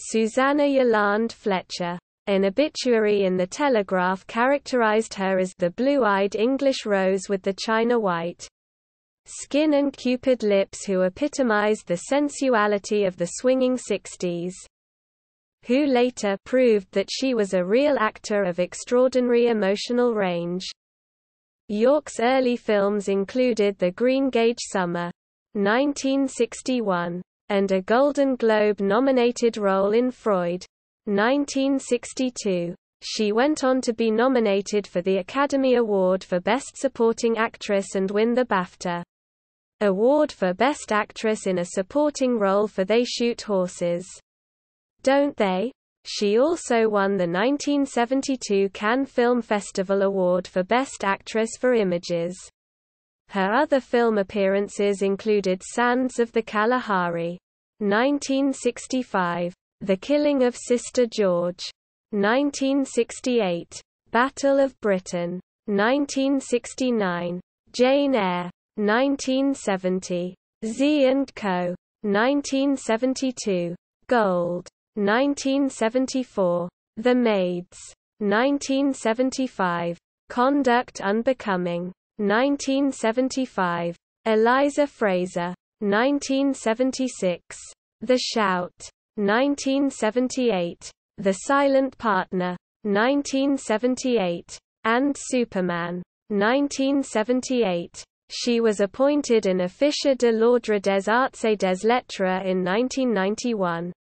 Susannah Yolande Fletcher. An obituary in The Telegraph characterized her as the blue-eyed English rose with the china white skin and cupid lips who epitomized the sensuality of the swinging 60s. Who later proved that she was a real actor of extraordinary emotional range. Yorke's early films included The Greengage Summer, 1961, and a Golden Globe-nominated role in Freud, 1962. She went on to be nominated for the Academy Award for Best Supporting Actress and win the BAFTA Award for Best Actress in a Supporting Role for They Shoot Horses, Don't They? She also won the 1972 Cannes Film Festival Award for Best Actress for Images. Her other film appearances included Sands of the Kalahari, 1965, The Killing of Sister George, 1968, Battle of Britain, 1969, Jane Eyre, 1970, Zee and Co., 1972, Gold, 1974, The Maids, 1975, Conduct Unbecoming, 1975, Eliza Fraser, 1976, The Shout, 1978, The Silent Partner, 1978, and Superman, 1978. She was appointed an Officier de l'Ordre des Arts et des Lettres in 1991.